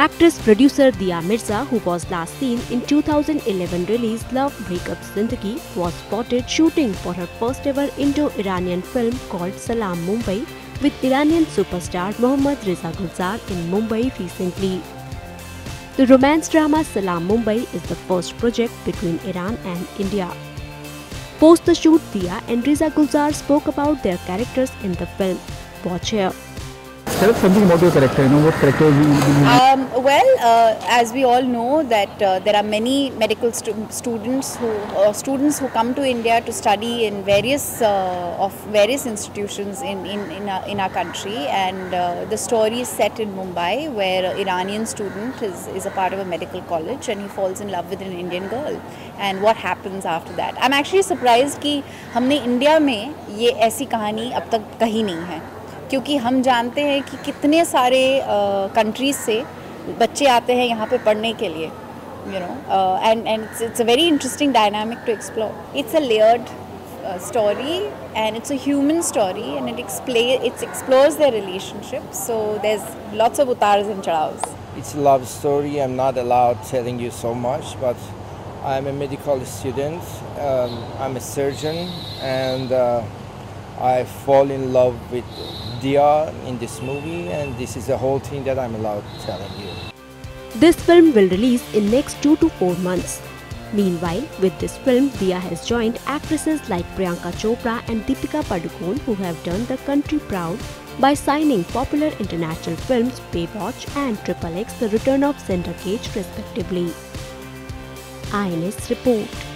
Actress-producer Dia Mirza, who was last seen in 2011 release Love, Breakup, Zindagi, was spotted shooting for her first ever Indo-Iranian film called Salaam Mumbai with Iranian superstar Mohammad Reza Golzar in Mumbai recently. The romance drama Salaam Mumbai is the first project between Iran and India. Post the shoot, Dia and Reza Golzar spoke about their characters in the film. Watch here. Tell us something about your character. You know, what character you as we all know that there are many medical students who come to India to study in various institutions in our country, and the story is set in Mumbai, where an Iranian student is a part of a medical college and he falls in love with an Indian girl, and what happens after that. I'm actually surprised कि हमने India में ये ऐसी कहानी अब तक कहीं नहीं है, क्योंकि हम जानते हैं कि कितने सारे कंट्रीज से बच्चे आते हैं यहाँ पे पढ़ने के लिए, you know, and it's a very interesting dynamic to explore. It's a layered story and it's a human story and it explores their relationship, so there is lots of उतार्स एंड चढ़ाव्स. It's a love story. I am not allowed telling you so much, but I am a medical student, I am a surgeon, and I fall in love with Dia in this movie, and this is the whole thing that I'm allowed telling you. This film will release in next 2 to 4 months. Meanwhile, with this film, Dia has joined actresses like Priyanka Chopra and Deepika Padukone, who have done the country proud by signing popular international films Baywatch and Triple X, The Return of Xander Cage, respectively. IANS report.